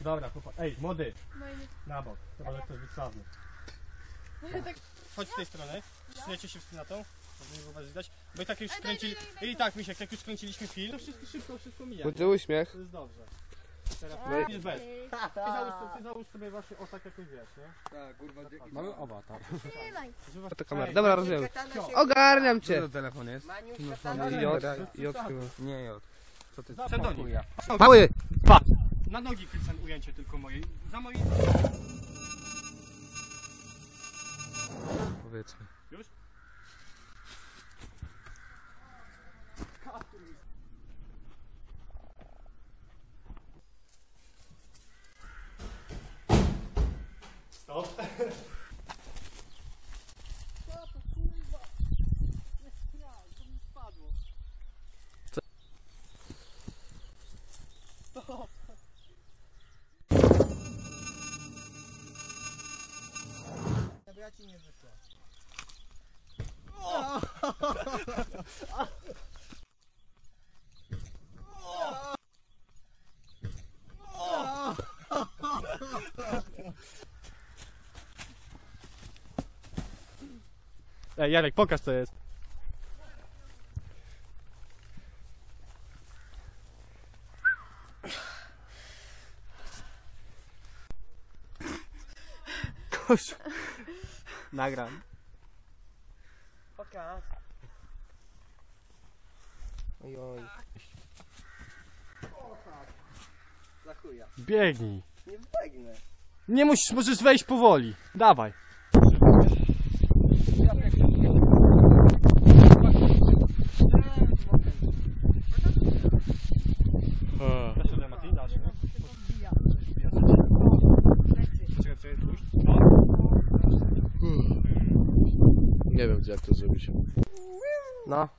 Dobra, kupa. Ej, młody! Na bok, to może ktoś być sławny. Chodź z tej strony, przyjecie się na tą. Bo i tak już skręcili. I tak, Misiek, jak już skręciliśmy film, to wszystko mija. Będzie uśmiech. To jest dobrze. Teraz jest bez. Ty załóż sobie właśnie o tak jakoś wiesz, nie? Tak, kurwa. Mamy owatar. Trzymaj. Dobra, rozumiem. Ogarniam cię. Co to telefon jest? Jod chyba. Nie, Jod. Co ty? Przedonię. Mały! Patrz! Na nogi Krystian ujęcie tylko mojej. Za mojej... Powiedzmy. Już? Stop! Co? Stop! Ja ci nie wyszło. O! Ej, Jarek, pokaż co jest. Kosz. Nagram. Pokaż. Ojoj. O tak. Za chuja. Biegnij. Nie biegnę. Nie musisz, możesz wejść powoli. Dawaj. Nie wiem, jak to zrobić. No.